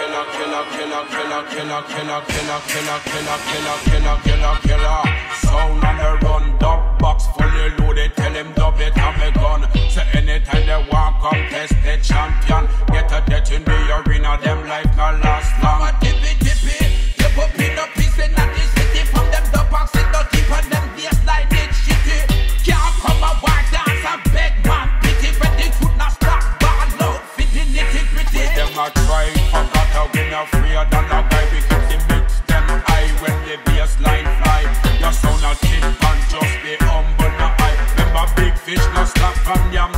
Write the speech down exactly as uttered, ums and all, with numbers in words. killer, killer, killer, killer, killer, killer, killer, killer, killer, killer, killer, killer, killer. Sound on the run, dub box fully loaded. Tell him dub it, have a gun. So anytime they walk on, test the champion. Get a death in the arena, them life not last long. I'm a dippy dippy, they put me no peace in the city. From them dub box, it don't keep on them baseline, it's shitty. Can't come a walk dance and beg man pity, but they could not stop ball out, fitty nitty gritty. With them a try. Freer than a guy because they mix them high when the baseline fly. Your sound a cheap and just be humble, no high. Remember big fish no slap from your